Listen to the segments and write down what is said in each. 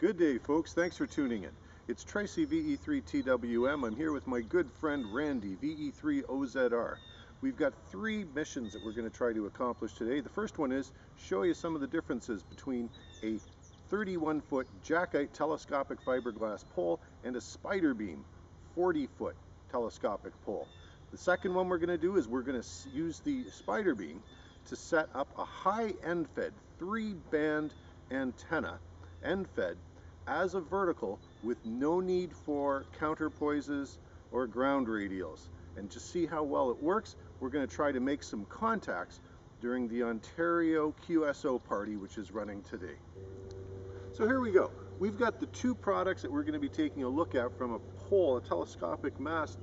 Good day, folks. Thanks for tuning in. It's Tracy VE3TWM. I'm here with my good friend Randy VE3OZR. We've got three missions that we're going to try to accomplish today. The first one is show you some of the differences between a 31-foot Jackite telescopic fiberglass pole and a spider beam 40-foot telescopic pole. The second one we're going to do is we're going to use the spider beam to set up a HyEndFed 3-band antenna, EndFed, as a vertical with no need for counterpoises or ground radials, and to see how well it works, we're going to try to make some contacts during the Ontario QSO party, which is running today. So here we go. We've got the two products that we're going to be taking a look at from a pole, a telescopic mast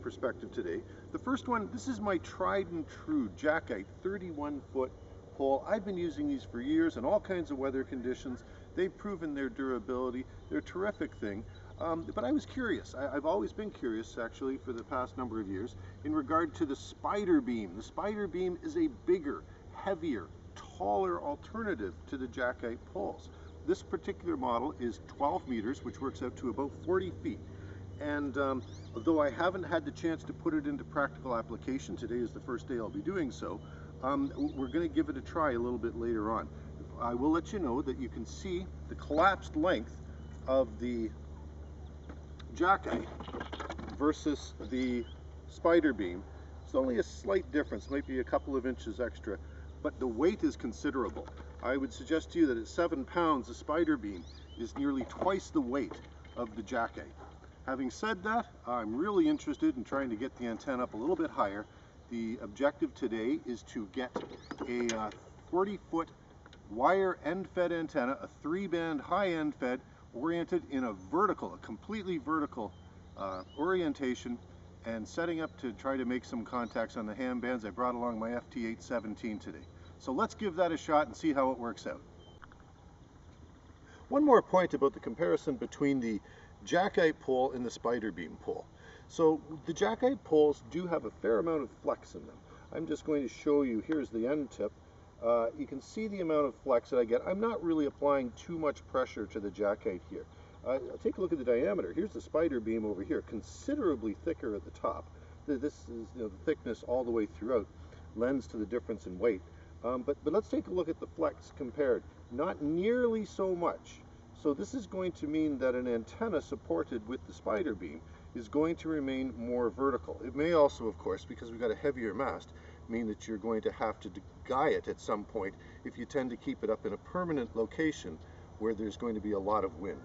perspective today. The first one, this is my tried and true Jackite 31-foot pole. I've been using these for years in all kinds of weather conditions. They've proven their durability. They're a terrific thing. But I was curious. I've always been curious, actually, for the past number of years in regard to the spider beam. The spider beam is a bigger, heavier, taller alternative to the Jackite poles. This particular model is 12 meters, which works out to about 40 feet. And although I haven't had the chance to put it into practical application, today is the first day I'll be doing so, we're going to give it a try a little bit later on. I will let you know that you can see the collapsed length of the Jackite versus the spider beam. It's only a slight difference, might be a couple of inches extra, but the weight is considerable. I would suggest to you that at 7 pounds, the spider beam is nearly twice the weight of the Jackite. Having said that, I'm really interested in trying to get the antenna up a little bit higher. The objective today is to get a 40-foot wire EndFed antenna, a 3-band HyEndFed, oriented in a vertical, a completely vertical orientation, and setting up to try to make some contacts on the ham bands. I brought along my FT-817 today. So let's give that a shot and see how it works out. One more point about the comparison between the Jackite pole and the spider beam pole. So the Jackite poles do have a fair amount of flex in them. I'm just going to show you, here's the end tip. You can see the amount of flex that I get. I'm not really applying too much pressure to the Jackite here. Take a look at the diameter. Here's the spider beam over here, considerably thicker at the top. This is, you know, the thickness all the way throughout lends to the difference in weight. But let's take a look at the flex compared. Not nearly so much. So this is going to mean that an antenna supported with the spider beam is going to remain more vertical. It may also, of course, because we've got a heavier mast, mean that you're going to have to guy it at some point if you tend to keep it up in a permanent location where there's going to be a lot of wind.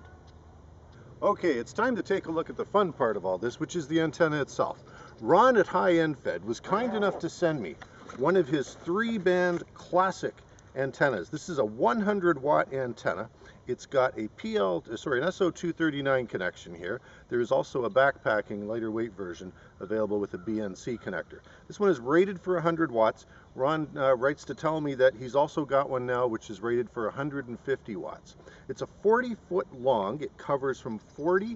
Okay, it's time to take a look at the fun part of all this, which is the antenna itself. Ron at HyEndFed was kind enough to send me one of his 3-band classic antennas. This is a 100-watt antenna. It's got a an SO239 connection here. There is also a backpacking, lighter weight version available with a BNC connector. This one is rated for 100 watts. Ron writes to tell me that he's also got one now which is rated for 150 watts. It's a 40-foot long. It covers from 40,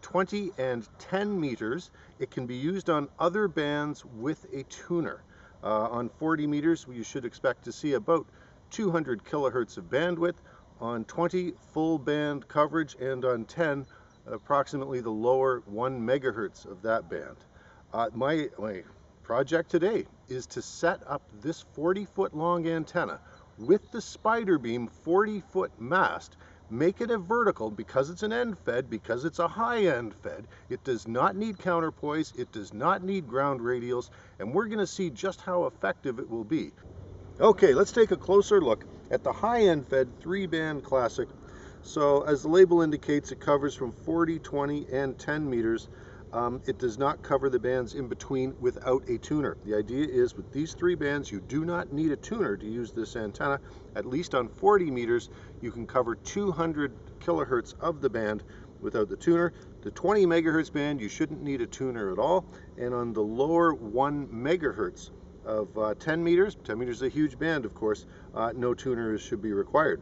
20, and 10 meters. It can be used on other bands with a tuner. On 40 meters, you should expect to see about 200 kilohertz of bandwidth, on 20 full band coverage, and on 10 approximately the lower 1 megahertz of that band. My project today is to set up this 40-foot long antenna with the spider beam 40-foot mast, make it a vertical because it's an EndFed, because it's a HyEndFed. It does not need counterpoise, it does not need ground radials, and we're going to see just how effective it will be. Okay, let's take a closer look at the HyEndFed 3-band classic. So as the label indicates, it covers from 40, 20, and 10 meters. It does not cover the bands in between without a tuner. The idea is with these 3 bands, you do not need a tuner to use this antenna. At least on 40 meters, you can cover 200 kilohertz of the band without the tuner. The 20 megahertz band, you shouldn't need a tuner at all. And on the lower 1 megahertz of 10 meters is a huge band, of course, no tuner should be required.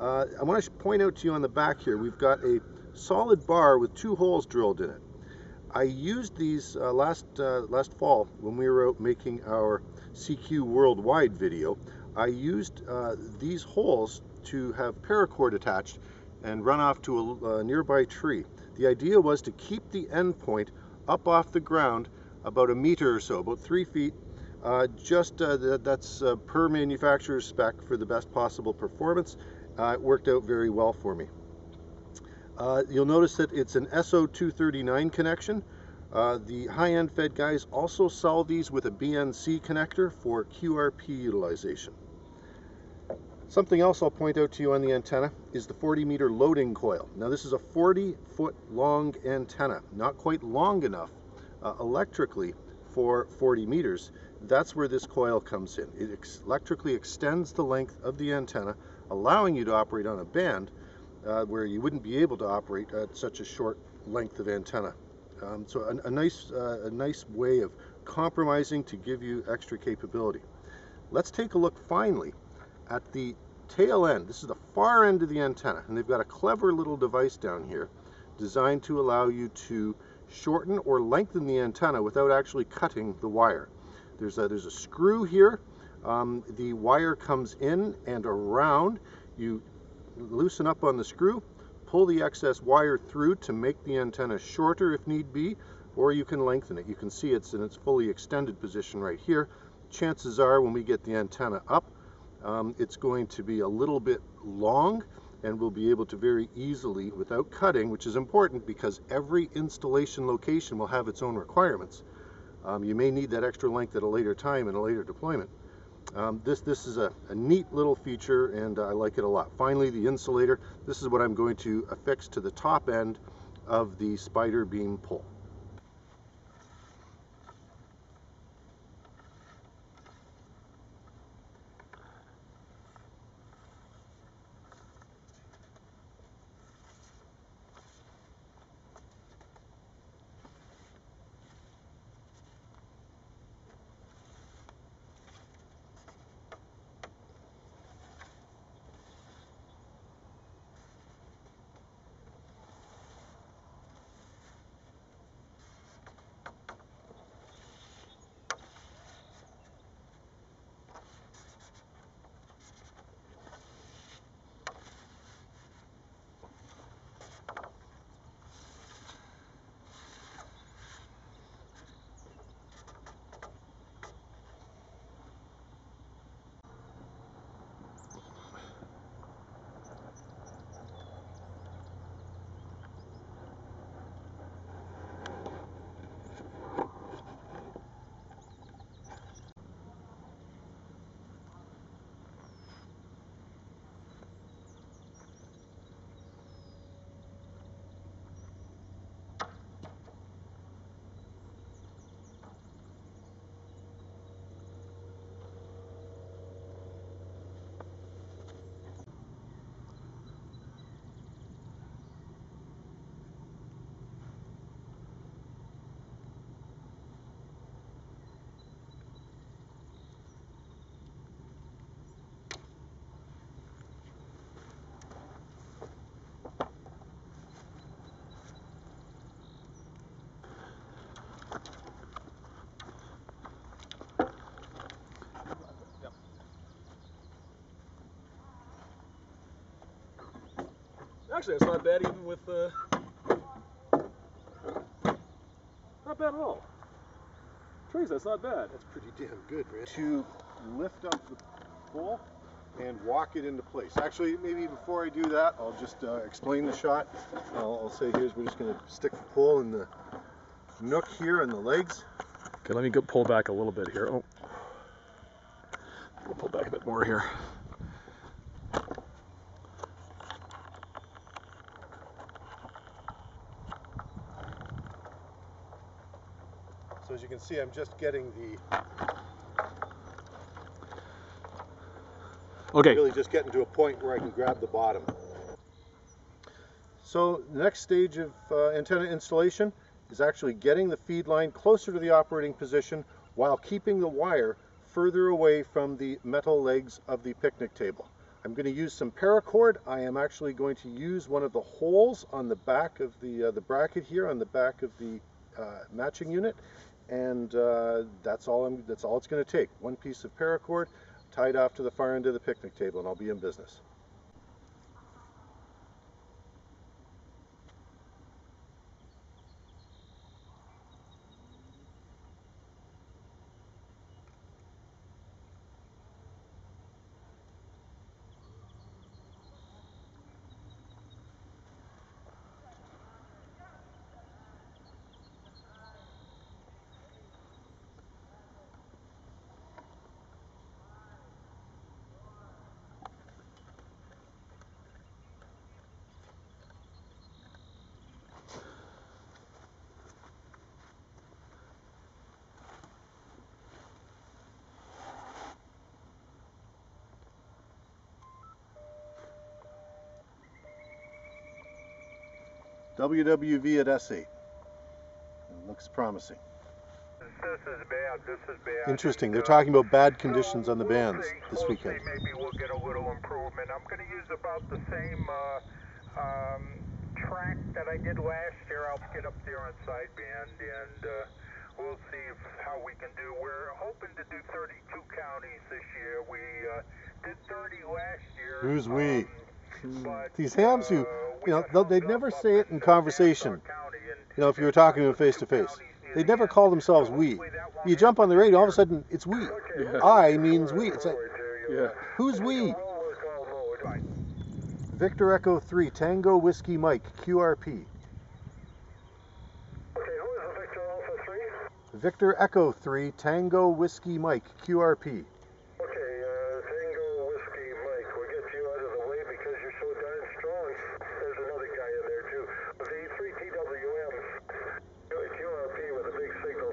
I want to point out to you on the back here, we've got a solid bar with 2 holes drilled in it. I used these last fall when we were out making our CQ Worldwide video. I used these holes to have paracord attached and run off to a nearby tree. The idea was to keep the end point up off the ground about a meter or so, about 3 feet, that's per manufacturer's spec for the best possible performance. It worked out very well for me. You'll notice that it's an SO239 connection. The HyEndFed guys also sell these with a BNC connector for QRP utilization. Something else I'll point out to you on the antenna is the 40-meter loading coil. Now this is a 40-foot long antenna, not quite long enough electrically for 40 meters. That's where this coil comes in. It electrically extends the length of the antenna, allowing you to operate on a band where you wouldn't be able to operate at such a short length of antenna. So a nice way of compromising to give you extra capability. Let's take a look finally at the tail end. This is the far end of the antenna, and they've got a clever little device down here designed to allow you to shorten or lengthen the antenna without actually cutting the wire. There's a screw here. The wire comes in and around. You loosen up on the screw, pull the excess wire through to make the antenna shorter if need be, or you can lengthen it. You can see it's in its fully extended position right here. Chances are when we get the antenna up, it's going to be a little bit long, and we'll be able to very easily, without cutting, which is important because every installation location will have its own requirements. You may need that extra length at a later time in a later deployment. This is a neat little feature, and I like it a lot. Finally, the insulator. This is what I'm going to affix to the top end of the spider beam pole. Actually, it's not bad even with not bad at all. Trace, that's not bad. That's pretty damn good, man. To lift up the pole and walk it into place. Actually, maybe before I do that, I'll just explain the shot. I'll say here's we're just going to stick the pole in the nook here and the legs. Okay, let me go pull back a little bit here. Oh, we'll pull back a bit more here. So as you can see, I'm just getting the... Okay. Really just getting to a point where I can grab the bottom. So the next stage of antenna installation is actually getting the feed line closer to the operating position while keeping the wire further away from the metal legs of the picnic table. I'm going to use some paracord. I am actually going to use one of the holes on the back of the bracket here, on the back of the matching unit. And that's all it's going to take. One piece of paracord tied off to the far end of the picnic table, and I'll be in business. WWV at S8. It looks promising. This is bad. This is bad. Interesting. They're talking about bad conditions on the bands this weekend. Maybe we'll get a little improvement. I'm going to use about the same track that I did last year. I'll get up there on sideband and we'll see how we can do. We're hoping to do 32 counties this year. We did 30 last year. Who's we? But, these hams who, you know, they'd never say it in conversation. You know, if you were talking to them face to face. They never call themselves we. You jump on the radio, all of a sudden, it's we. Yeah. I means we. It's like, yeah. Who's we? Victor Echo 3, Tango Whiskey Mike, QRP. Okay, who is the Victor Alpha 3? Victor Echo 3, Tango Whiskey Mike, QRP. Okay, Tango Whiskey Mike, we'll get you out of the way because you're so darn strong. There's another guy in there too. VE3TWM, QRP with a big signal,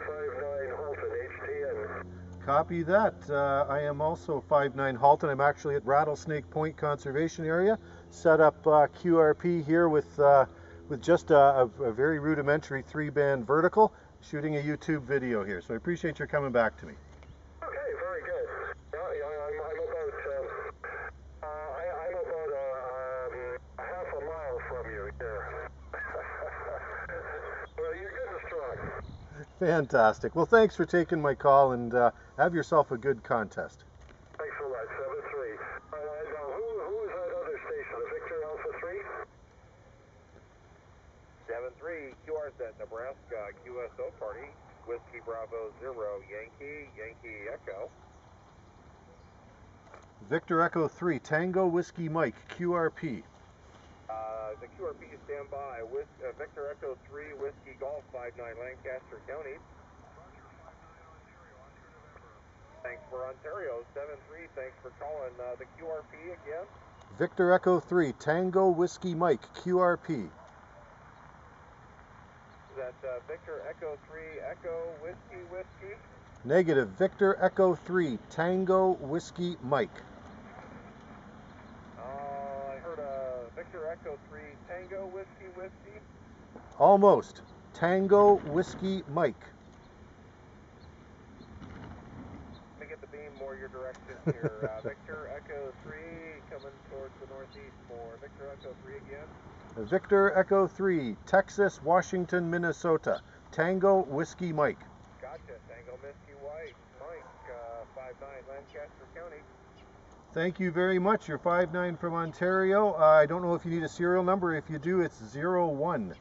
59 Halton, HTN. Copy that. I am also 59 Halton. I'm actually at Rattlesnake Point Conservation Area. Set up QRP here with just a very rudimentary 3-band vertical, shooting a YouTube video here. So I appreciate your coming back to me. Okay, very good. I'm about half a mile from you here. Well, you're good and strong. Fantastic. Well, thanks for taking my call, and have yourself a good contest. QRZ Nebraska QSO party, Whiskey Bravo 0 Yankee, Yankee Echo. Victor Echo 3, Tango Whiskey Mike, QRP. The QRP stand by, with, Victor Echo 3, Whiskey Golf 59 Lancaster County. Thanks for Ontario, 7-3, thanks for calling the QRP again. Victor Echo 3, Tango Whiskey Mike, QRP. That's Victor Echo 3, Echo Whiskey Whiskey. Negative, Victor Echo 3, Tango Whiskey Mike. I heard Victor Echo 3, Tango Whiskey Whiskey. Almost, Tango Whiskey Mike. Let me get the beam more your direction here. Victor Echo 3 coming towards the northeast more. Victor Echo 3 again. Victor Echo 3, Texas, Washington, Minnesota, Tango Whiskey Mike. Gotcha, Tango Whiskey White, Mike, 5-9, Lancaster County. Thank you very much. You're 5-9 from Ontario. I don't know if you need a serial number. If you do, it's 01.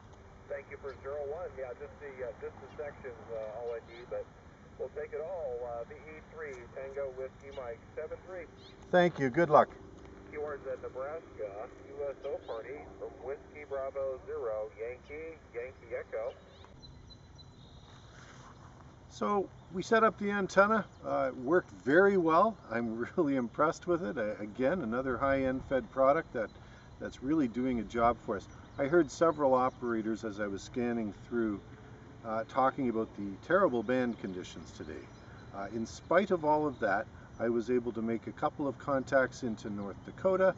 Thank you for 01. Yeah, just the sections, all I need, but we'll take it all. VE3, Tango Whiskey Mike, 7-3. Thank you. Good luck. QRZ Nebraska USO party from Whiskey Bravo 0 Yankee, Yankee Echo. So we set up the antenna. It worked very well. I'm really impressed with it. Again, another HyEndFed product that's really doing a job for us. I heard several operators as I was scanning through talking about the terrible band conditions today. In spite of all of that, I was able to make a couple of contacts into North Dakota,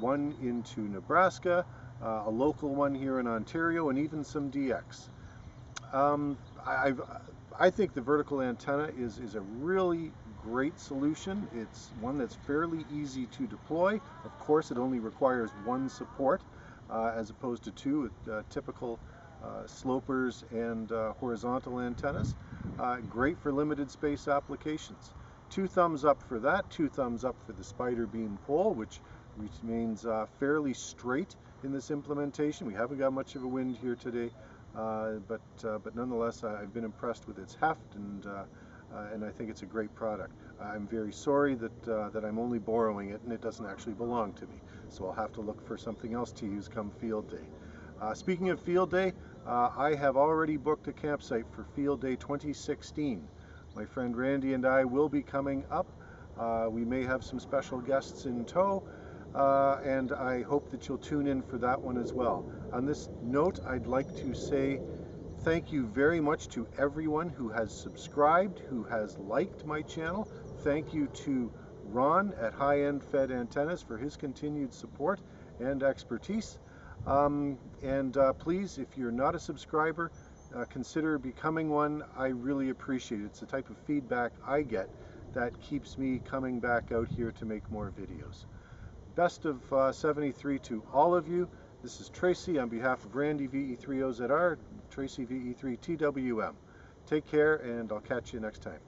one into Nebraska, a local one here in Ontario, and even some DX. I think the vertical antenna is a really great solution. It's one that's fairly easy to deploy. Of course, it only requires one support as opposed to two with typical slopers and horizontal antennas. Great for limited space applications. Two thumbs up for that, two thumbs up for the spider beam pole, which remains fairly straight in this implementation. We haven't got much of a wind here today, but nonetheless, I've been impressed with its heft, and I think it's a great product. I'm very sorry that I'm only borrowing it, and it doesn't actually belong to me, so I'll have to look for something else to use come field day. Speaking of field day, I have already booked a campsite for field day 2016. My friend Randy and I will be coming up. We may have some special guests in tow, and I hope that you'll tune in for that one as well. On this note, I'd like to say thank you very much to everyone who has subscribed, who has liked my channel. Thank you to Ron at HyEndFed Antennas for his continued support and expertise. Please, if you're not a subscriber, consider becoming one. I really appreciate it. It's the type of feedback I get that keeps me coming back out here to make more videos. Best of 73 to all of you. This is Tracy on behalf of Randy VE3OZR, Tracy VE3TWM. Take care, and I'll catch you next time.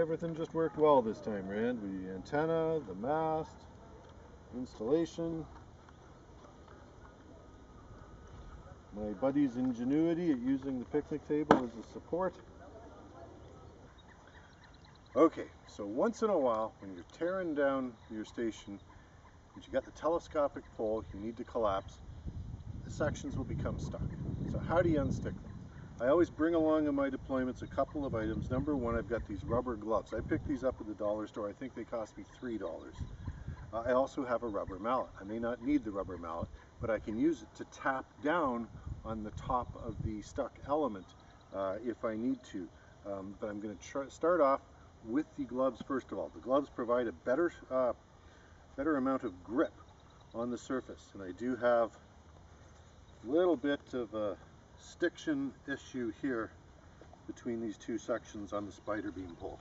Everything just worked well this time, Rand. The antenna, the mast, installation, my buddy's ingenuity at using the picnic table as a support. Okay, so once in a while when you're tearing down your station, but you got the telescopic pole you need to collapse, the sections will become stuck. So how do you unstick them? I always bring along in my deployments a couple of items. Number one, I've got these rubber gloves. I picked these up at the dollar store. I think they cost me $3. I also have a rubber mallet. I may not need the rubber mallet, but I can use it to tap down on the top of the stuck element if I need to. But I'm going to start off with the gloves first of all. The gloves provide a better amount of grip on the surface. And I do have a little bit of a stiction issue here between these two sections on the spider beam pole.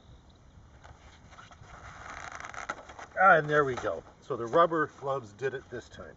And there we go. So the rubber gloves did it this time.